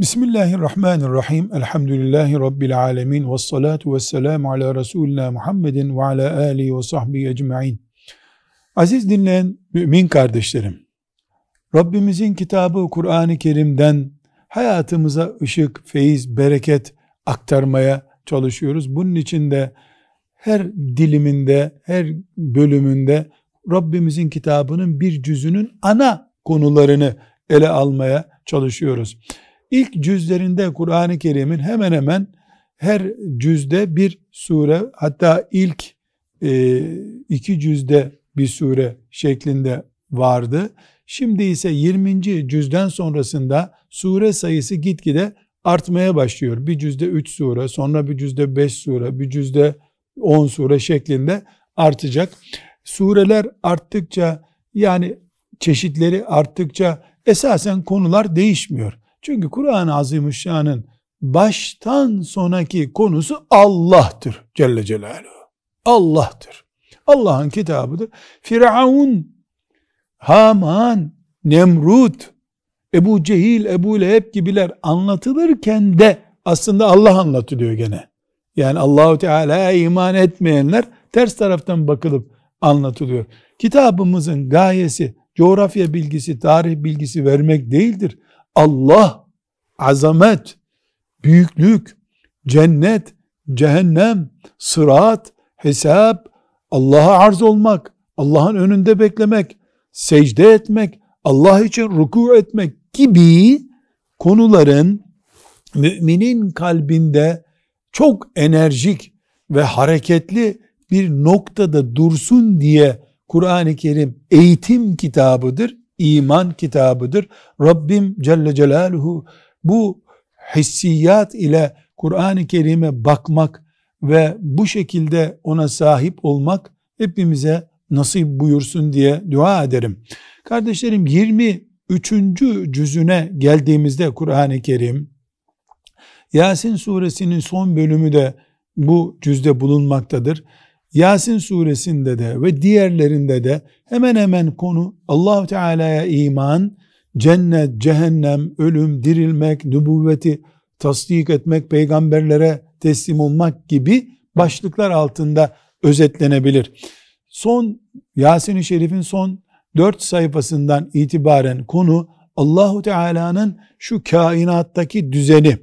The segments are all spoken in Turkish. Bismillahirrahmanirrahim. Elhamdülillahi Rabbil alemin. Vessalatu vesselamu ala Resulina Muhammedin ve ala alihi ve sahbihi ecma'in. Aziz dinleyen mümin kardeşlerim, Rabbimizin kitabı Kur'an-ı Kerim'den hayatımıza ışık, feyiz, bereket aktarmaya çalışıyoruz. Bunun için de her diliminde, her bölümünde Rabbimizin kitabının bir cüzünün ana konularını ele almaya çalışıyoruz. İlk cüzlerinde Kur'an-ı Kerim'in hemen hemen her cüzde bir sure, hatta ilk iki cüzde bir sure şeklinde vardı. Şimdi ise 20. cüzden sonrasında sure sayısı gitgide artmaya başlıyor. Bir cüzde 3 sure, sonra bir cüzde 5 sure, bir cüzde 10 sure şeklinde artacak. Sureler arttıkça, yani çeşitleri arttıkça esasen konular değişmiyor. Çünkü Kur'an-ı Azimüşşan'ın baştan sonraki konusu Allah'tır Celle Celaluhu. Allah'tır. Allah'ın kitabıdır. Fir'aun, Haman, Nemrut, Ebu Cehil, Ebu Leheb gibiler anlatılırken de aslında Allah anlatılıyor gene. Yani Allahu Teala'ya iman etmeyenler ters taraftan bakılıp anlatılıyor. Kitabımızın gayesi coğrafya bilgisi, tarih bilgisi vermek değildir. Allah, azamet, büyüklük, cennet, cehennem, sırat, hesap, Allah'a arz olmak, Allah'ın önünde beklemek, secde etmek, Allah için ruku etmek gibi konuların müminin kalbinde çok enerjik ve hareketli bir noktada dursun diye Kur'an-ı Kerim eğitim kitabıdır. İman kitabıdır. Rabbim Celle Celaluhu bu hissiyat ile Kur'an-ı Kerim'e bakmak ve bu şekilde ona sahip olmak hepimize nasip buyursun diye dua ederim. Kardeşlerim, 23. cüzüne geldiğimizde Kur'an-ı Kerim, Yasin Suresinin son bölümü de bu cüzde bulunmaktadır. Yasin suresinde de ve diğerlerinde de hemen hemen konu Allah-u Teala'ya iman, cennet, cehennem, ölüm, dirilmek, nübüvveti tasdik etmek, peygamberlere teslim olmak gibi başlıklar altında özetlenebilir. Son Yasin-i Şerif'in son 4 sayfasından itibaren konu Allah-u Teala'nın şu kainattaki düzeni,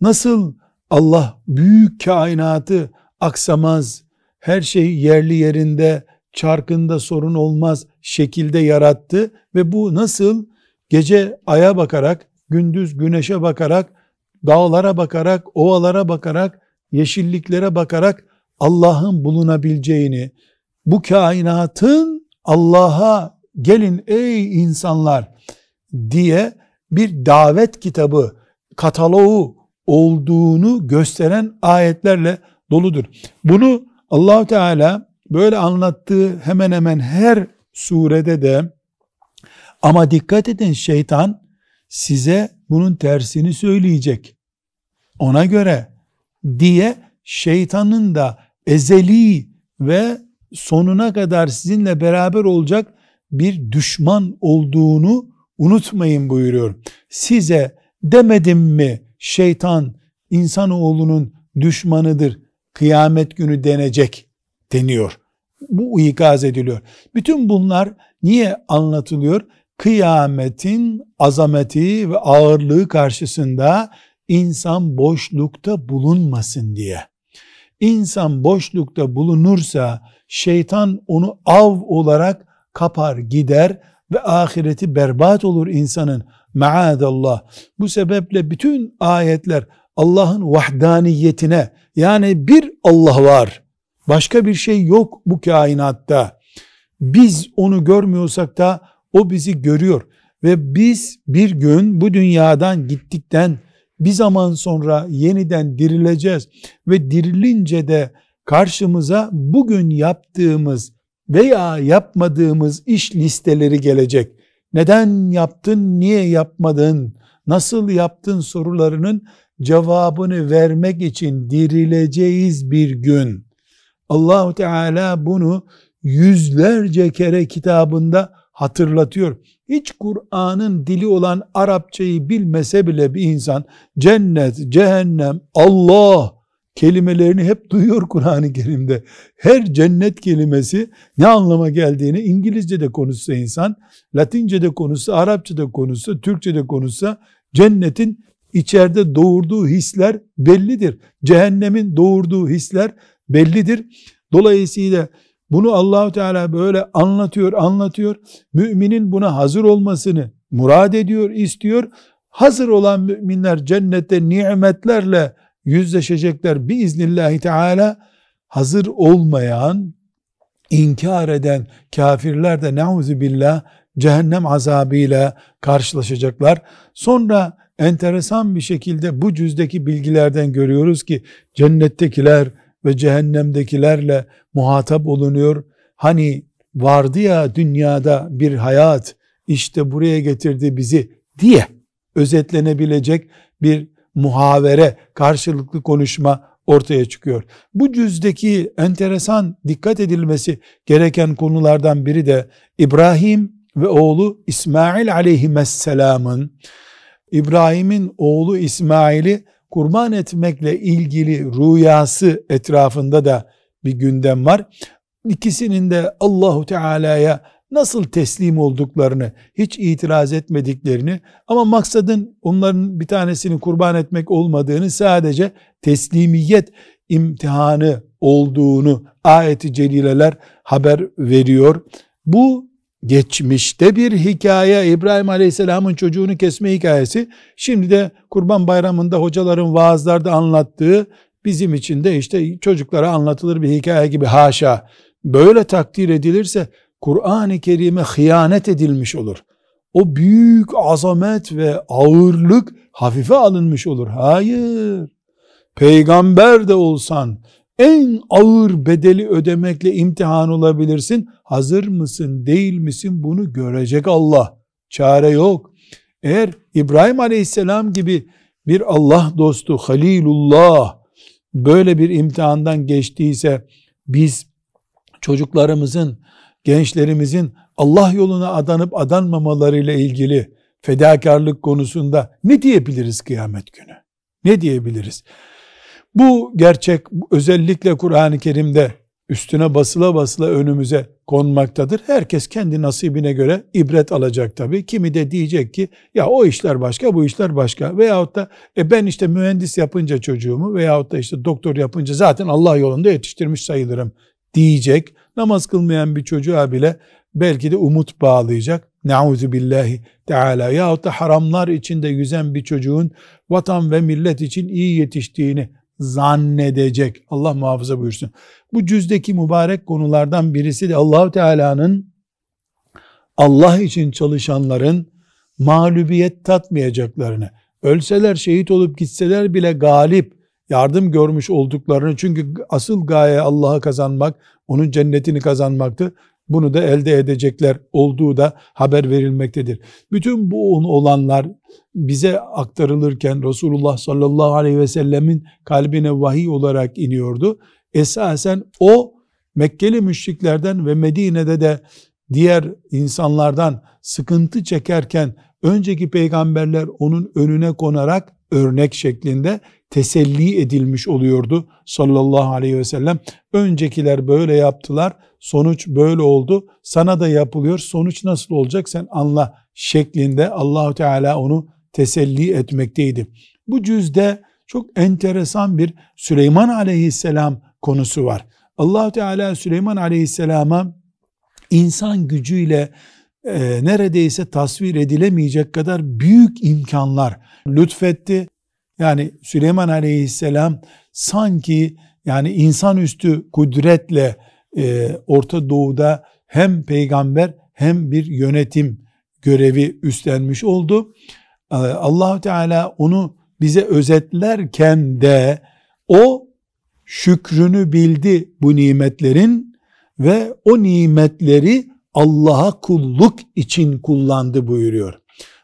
nasıl Allah büyük kainatı aksamaz, her şey yerli yerinde, çarkında sorun olmaz şekilde yarattı ve bu nasıl gece aya bakarak, gündüz güneşe bakarak, dağlara bakarak, ovalara bakarak, yeşilliklere bakarak Allah'ın bulunabileceğini, bu kainatın Allah'a gelin ey insanlar diye bir davet kitabı, kataloğu olduğunu gösteren ayetlerle doludur. Bunu Allah-u Teala böyle anlattığı hemen hemen her surede de, ama dikkat edin, şeytan size bunun tersini söyleyecek, ona göre diye şeytanın da ezeli ve sonuna kadar sizinle beraber olacak bir düşman olduğunu unutmayın buyuruyor. Size demedim mi şeytan insanoğlunun düşmanıdır, kıyamet günü denecek deniyor. Bu ikaz ediliyor. Bütün bunlar niye anlatılıyor? Kıyametin azameti ve ağırlığı karşısında insan boşlukta bulunmasın diye. İnsan boşlukta bulunursa şeytan onu av olarak kapar gider ve ahireti berbat olur insanın. Maazallah. Bu sebeple bütün ayetler Allah'ın vahdaniyetine, yani bir Allah var, başka bir şey yok bu kainatta. Biz onu görmüyorsak da o bizi görüyor ve biz bir gün bu dünyadan gittikten bir zaman sonra yeniden dirileceğiz ve dirilince de karşımıza bugün yaptığımız veya yapmadığımız iş listeleri gelecek. Neden yaptın, niye yapmadın, nasıl yaptın sorularının cevabını vermek için dirileceğiz bir gün. Allah-u Teala bunu yüzlerce kere kitabında hatırlatıyor. Hiç Kur'an'ın dili olan Arapçayı bilmese bile bir insan cennet, cehennem, Allah kelimelerini hep duyuyor Kur'an-ı Kerim'de. Her cennet kelimesi ne anlama geldiğini İngilizce'de konuşsa insan, Latince'de konuşsa, Arapça'da konuşsa, Türkçe'de konuşsa cennetin içeride doğurduğu hisler bellidir. Cehennemin doğurduğu hisler bellidir. Dolayısıyla bunu Allah-u Teala böyle anlatıyor. Müminin buna hazır olmasını murad ediyor, istiyor. Hazır olan müminler cennette nimetlerle yüzleşecekler biiznillahü teala. Hazır olmayan, inkar eden kafirler de neuzübillah cehennem azabıyla karşılaşacaklar. Sonra enteresan bir şekilde bu cüzdeki bilgilerden görüyoruz ki cennettekiler ve cehennemdekilerle muhatap olunuyor. Hani vardı ya dünyada bir hayat, işte buraya getirdi bizi diye özetlenebilecek bir muhavere, karşılıklı konuşma ortaya çıkıyor. Bu cüzdeki enteresan, dikkat edilmesi gereken konulardan biri de İbrahim ve oğlu İsmail aleyhisselamın, İbrahim'in oğlu İsmail'i kurban etmekle ilgili rüyası etrafında da bir gündem var. İkisinin de Allahu Teala'ya nasıl teslim olduklarını, hiç itiraz etmediklerini ama maksadın onların bir tanesini kurban etmek olmadığını, sadece teslimiyet imtihanı olduğunu ayet-i celileler haber veriyor. Bu geçmişte bir hikaye, İbrahim Aleyhisselam'ın çocuğunu kesme hikayesi, şimdi de Kurban Bayramı'nda hocaların vaazlarda anlattığı, bizim için de işte çocuklara anlatılır bir hikaye gibi. Haşa! Böyle takdir edilirse Kur'an-ı Kerim'e hıyanet edilmiş olur. O büyük azamet ve ağırlık hafife alınmış olur. Hayır! Peygamber de olsan en ağır bedeli ödemekle imtihan olabilirsin. Hazır mısın, değil misin, bunu görecek Allah. Çare yok. Eğer İbrahim Aleyhisselam gibi bir Allah dostu, Halilullah böyle bir imtihandan geçtiyse, biz çocuklarımızın, gençlerimizin Allah yoluna adanıp adanmamalarıyla ilgili fedakarlık konusunda ne diyebiliriz kıyamet günü? Ne diyebiliriz? Bu gerçek özellikle Kur'an-ı Kerim'de üstüne basıla basıla önümüze konmaktadır. Herkes kendi nasibine göre ibret alacak tabii. Kimi de diyecek ki ya o işler başka, bu işler başka, veyahut da ben işte mühendis yapınca çocuğumu veyahut da işte doktor yapınca zaten Allah yolunda yetiştirmiş sayılırım diyecek. Namaz kılmayan bir çocuğa bile belki de umut bağlayacak. Neuzübillahi teala. Yahut da haramlar içinde yüzen bir çocuğun vatan ve millet için iyi yetiştiğini zannedecek. Allah muhafaza buyursun. Bu cüzdeki mübarek konulardan birisi de Allah-u Teala'nın Allah için çalışanların mağlubiyet tatmayacaklarını, ölseler, şehit olup gitseler bile galip, yardım görmüş olduklarını, çünkü asıl gaye Allah'ı kazanmak, onun cennetini kazanmaktı, bunu da elde edecekler olduğu da haber verilmektedir. Bütün bu olanlar bize aktarılırken Resulullah sallallahu aleyhi ve sellemin kalbine vahiy olarak iniyordu. Esasen o Mekkeli müşriklerden ve Medine'de de diğer insanlardan sıkıntı çekerken önceki peygamberler onun önüne konarak örnek şeklinde teselli edilmiş oluyordu sallallahu aleyhi ve sellem. Öncekiler böyle yaptılar, sonuç böyle oldu, sana da yapılıyor, sonuç nasıl olacak sen anla şeklinde Allahu Teala onu teselli etmekteydi. Bu cüzde çok enteresan bir Süleyman aleyhisselam konusu var. Allahu Teala Süleyman aleyhisselama insan gücüyle neredeyse tasvir edilemeyecek kadar büyük imkanlar lütfetti. Yani Süleyman aleyhisselam sanki yani insanüstü kudretle Orta Doğu'da hem peygamber hem bir yönetim görevi üstlenmiş oldu. Allah-u Teala onu bize özetlerken de o şükrünü bildi bu nimetlerin ve o nimetleri Allah'a kulluk için kullandı buyuruyor.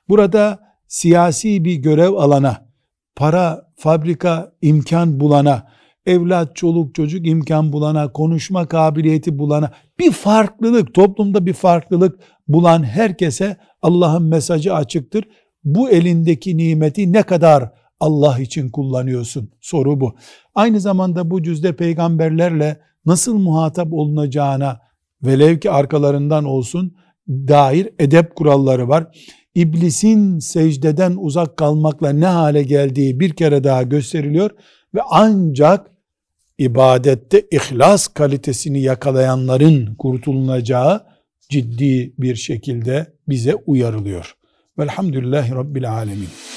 Burada siyasi bir görev alana, para, fabrika, imkan bulana, evlat, çoluk, çocuk imkan bulana, konuşma kabiliyeti bulana, bir farklılık, toplumda bir farklılık bulan herkese Allah'ın mesajı açıktır. Bu elindeki nimeti ne kadar Allah için kullanıyorsun? Soru bu. Aynı zamanda bu cüzde peygamberlerle nasıl muhatap olunacağına, velev ki arkalarından olsun, dair edep kuralları var. İblisin secdeden uzak kalmakla ne hale geldiği bir kere daha gösteriliyor ve ancak ibadette ihlas kalitesini yakalayanların kurtulunacağı ciddi bir şekilde bize uyarılıyor. Velhamdülillahi Rabbil Alemin.